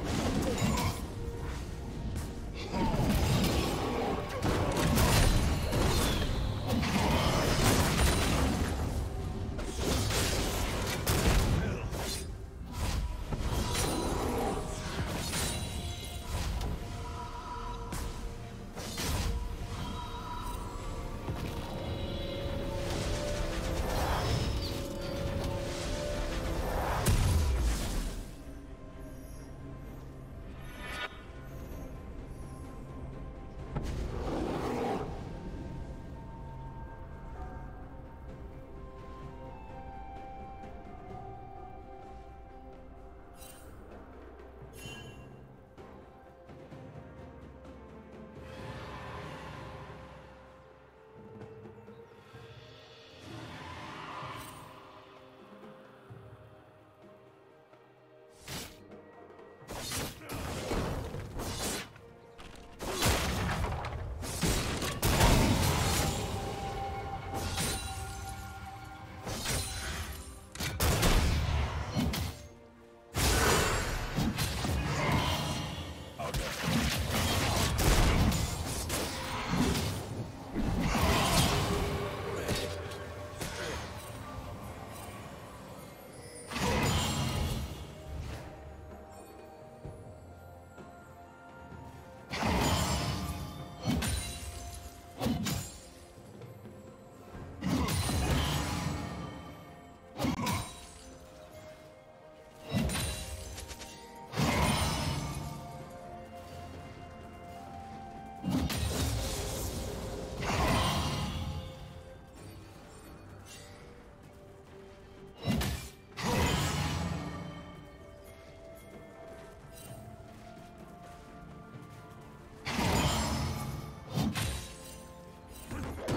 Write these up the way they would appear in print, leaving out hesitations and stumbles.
The summoner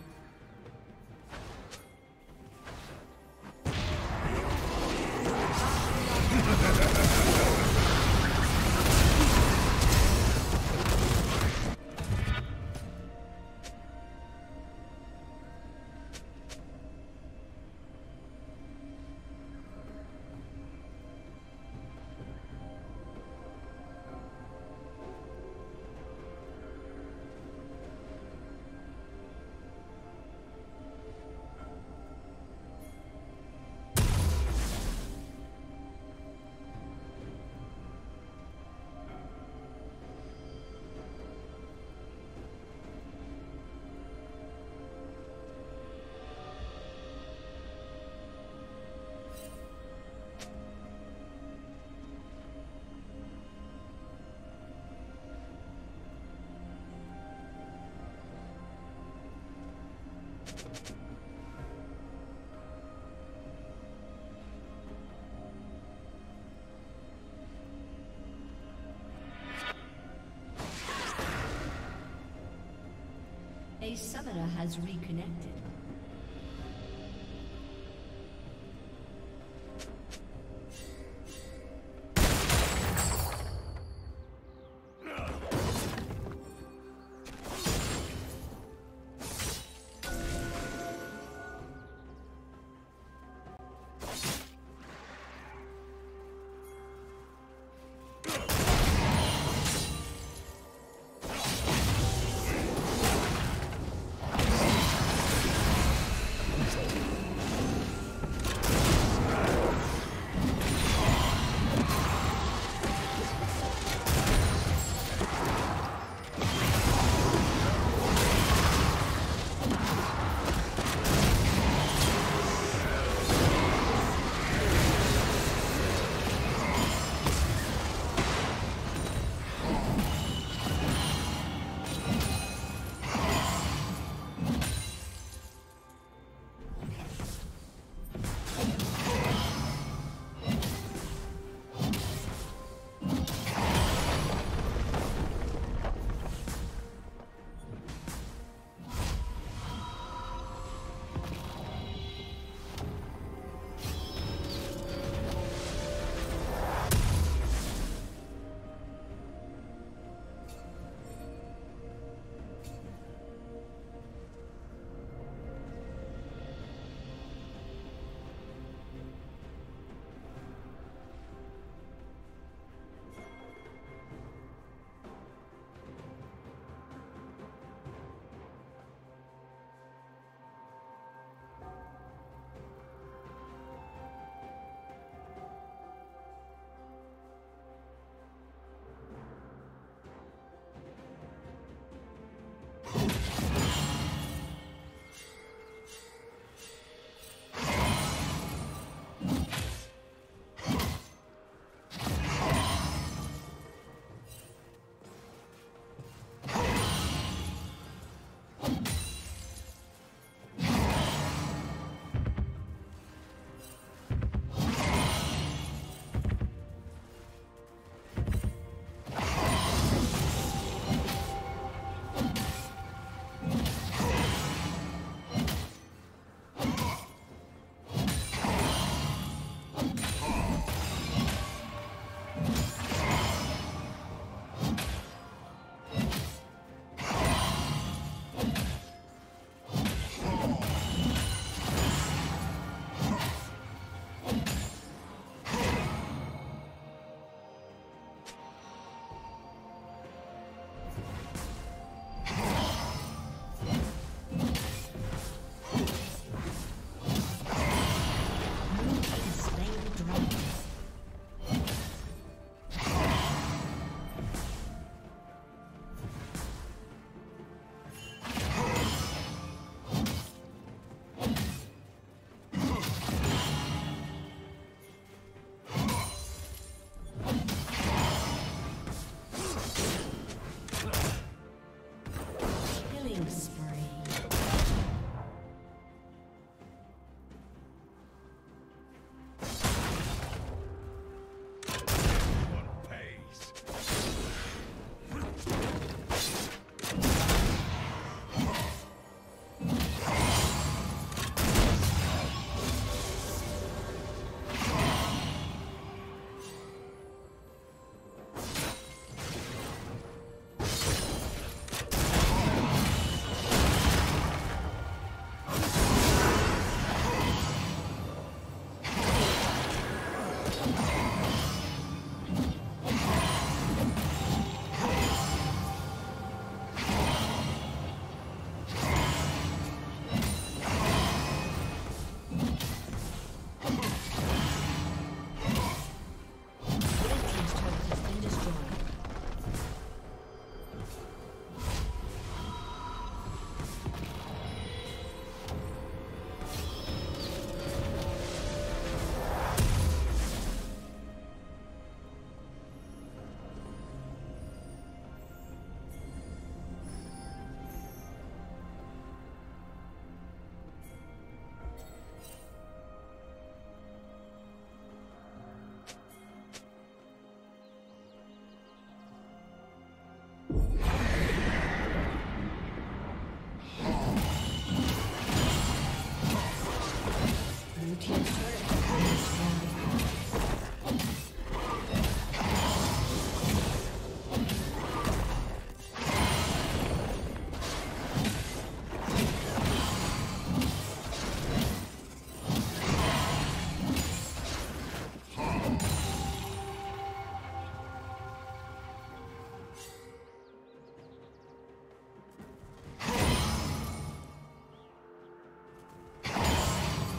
A summoner has reconnected.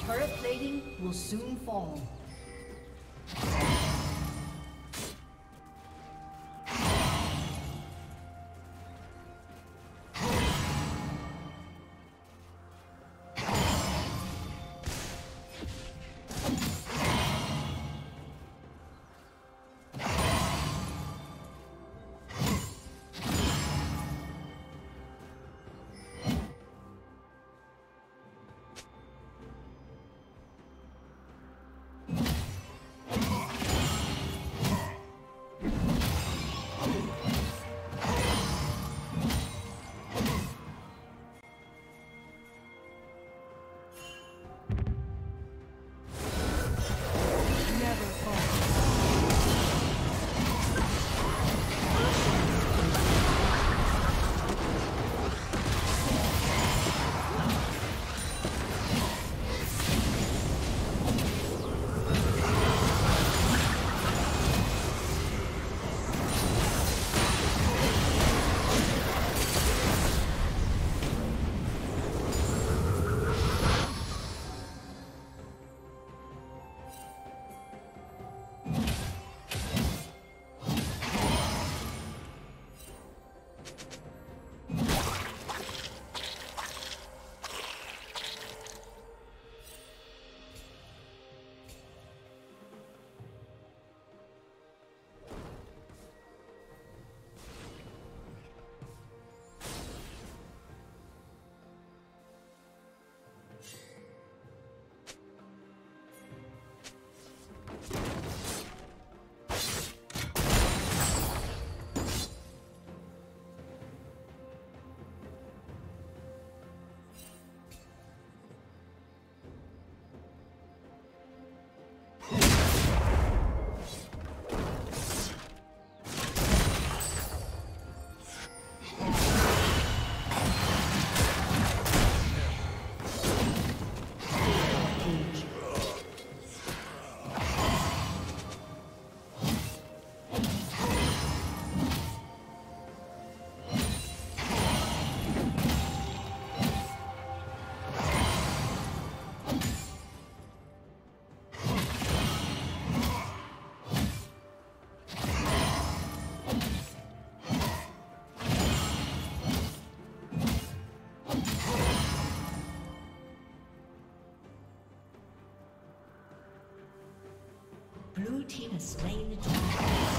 Turret plating will soon fall. Blue team has slain the dragon.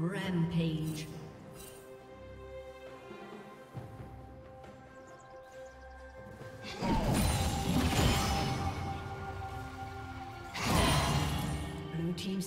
Rampage. Blue team's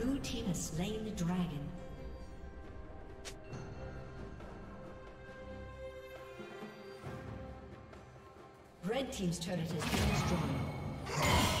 Blue team has slain the dragon. Red team's turret has been destroyed.